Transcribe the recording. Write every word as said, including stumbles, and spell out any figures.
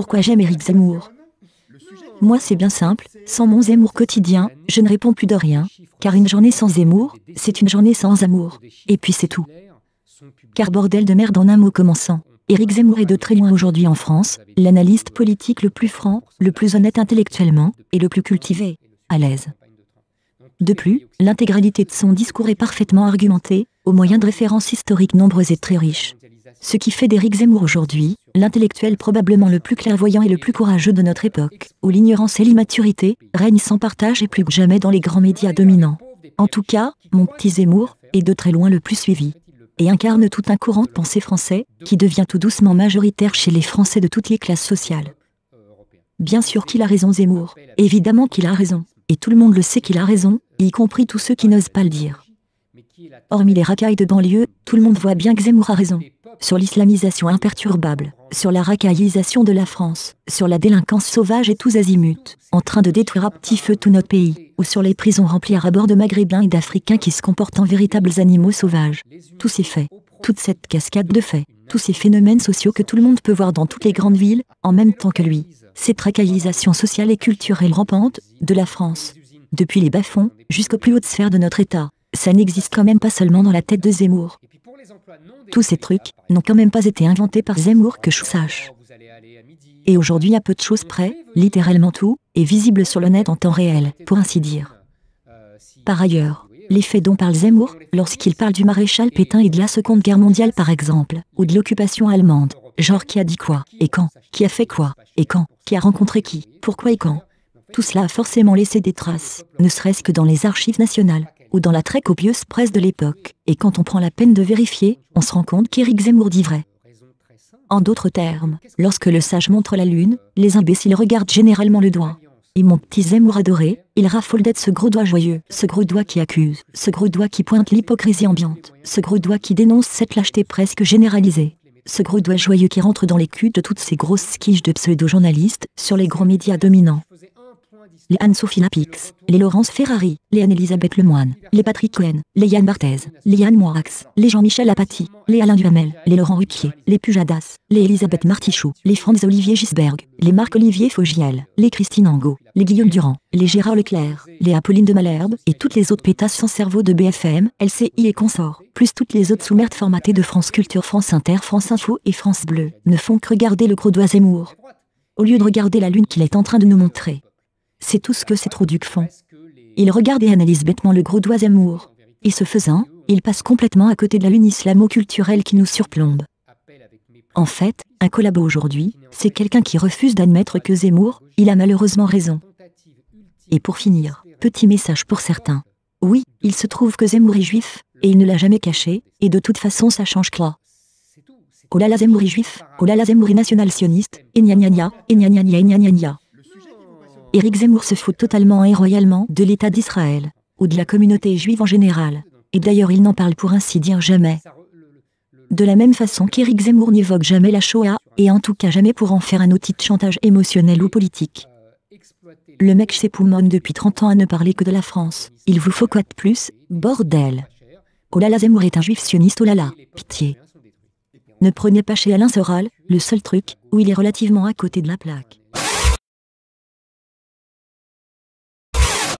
Pourquoi j'aime Eric Zemmour? Moi c'est bien simple, sans mon Zemmour quotidien, je ne réponds plus de rien, car une journée sans Zemmour, c'est une journée sans amour. Et puis c'est tout. Car bordel de merde en un mot commençant. Éric Zemmour est de très loin aujourd'hui en France, l'analyste politique le plus franc, le plus honnête intellectuellement, et le plus cultivé, à l'aise. De plus, l'intégralité de son discours est parfaitement argumentée, au moyen de références historiques nombreuses et très riches. Ce qui fait d'Éric Zemmour aujourd'hui, l'intellectuel probablement le plus clairvoyant et le plus courageux de notre époque, où l'ignorance et l'immaturité règnent sans partage et plus que jamais dans les grands médias dominants. En tout cas, mon petit Zemmour est de très loin le plus suivi. Et incarne tout un courant de pensée français, qui devient tout doucement majoritaire chez les Français de toutes les classes sociales. Bien sûr qu'il a raison Zemmour, évidemment qu'il a raison, et tout le monde le sait qu'il a raison, y compris tous ceux qui n'osent pas le dire. Hormis les racailles de banlieue, tout le monde voit bien que Zemmour a raison. Sur l'islamisation imperturbable, sur la racaillisation de la France, sur la délinquance sauvage et tous azimuts, en train de détruire à petit feu tout notre pays, ou sur les prisons remplies à bord de Maghrébins et d'Africains qui se comportent en véritables animaux sauvages. Tous ces faits, toute cette cascade de faits, tous ces phénomènes sociaux que tout le monde peut voir dans toutes les grandes villes, en même temps que lui. Cette racaillisation sociale et culturelle rampante, de la France, depuis les bas-fonds, jusqu'aux plus hautes sphères de notre État, ça n'existe quand même pas seulement dans la tête de Zemmour. Tous ces trucs n'ont quand même pas été inventés par Zemmour que je sache. Et aujourd'hui à peu de choses près, littéralement tout, est visible sur le net en temps réel, pour ainsi dire. Par ailleurs, les faits dont parle Zemmour, lorsqu'il parle du maréchal Pétain et de la Seconde Guerre mondiale par exemple, ou de l'occupation allemande, genre qui a dit quoi, et quand, qui a fait quoi, et quand, qui a rencontré qui, pourquoi et quand. Tout cela a forcément laissé des traces, ne serait-ce que dans les archives nationales, ou dans la très copieuse presse de l'époque, et quand on prend la peine de vérifier, on se rend compte qu'Éric Zemmour dit vrai. En d'autres termes, lorsque le sage montre la lune, les imbéciles regardent généralement le doigt. Et mon petit Zemmour adoré, il raffole d'être ce gros doigt joyeux, ce gros doigt qui accuse, ce gros doigt qui pointe l'hypocrisie ambiante, ce gros doigt qui dénonce cette lâcheté presque généralisée, ce gros doigt joyeux qui rentre dans les culs de toutes ces grosses quiches de pseudo-journalistes sur les gros médias dominants. Les Anne-Sophie Lapix, les Laurence Ferrari, les Anne-Élisabeth Lemoine, les Patrick Cohen, les Yann Barthès, les Yann Moix, les Jean-Michel Aphatie, les Alain Duhamel, les Laurent Ruquier, les Pujadas, les Elisabeth Martichoux, les Franz-Olivier Giesbert, les Marc-Olivier Fogiel, les Christine Angot, les Guillaume Durand, les Gérard Leclerc, les Apolline de Malherbe et toutes les autres pétasses sans cerveau de B F M, L C I et consorts, plus toutes les autres sous-merdes formatées de France Culture, France Inter, France Info et France Bleu, ne font que regarder le gros doigt Zemmour, au lieu de regarder la lune qu'il est en train de nous montrer. C'est tout ce que ces trous ducs font. Ils regardent et analysent bêtement le gros doigt Zemmour. Et ce faisant, ils passent complètement à côté de la lune islamo-culturelle qui nous surplombe. En fait, un collabo aujourd'hui, c'est quelqu'un qui refuse d'admettre que Zemmour, il a malheureusement raison. Et pour finir, petit message pour certains. Oui, il se trouve que Zemmour est juif, et il ne l'a jamais caché, et de toute façon ça change quoi. Oh là là Zemmour est juif, oh là là Zemmour est national-sioniste, et gna gna gna, et gna gna gna, et gna gna gna. Éric Zemmour se fout totalement et royalement de l'État d'Israël, ou de la communauté juive en général, et d'ailleurs il n'en parle pour ainsi dire jamais. De la même façon qu'Éric Zemmour n'évoque jamais la Shoah, et en tout cas jamais pour en faire un outil de chantage émotionnel ou politique. Le mec s'époumonne depuis trente ans à ne parler que de la France, il vous faut quoi de plus, bordel. Oh là là Zemmour est un juif sioniste, oh là là, pitié. Ne prenez pas chez Alain Soral, le seul truc où il est relativement à côté de la plaque.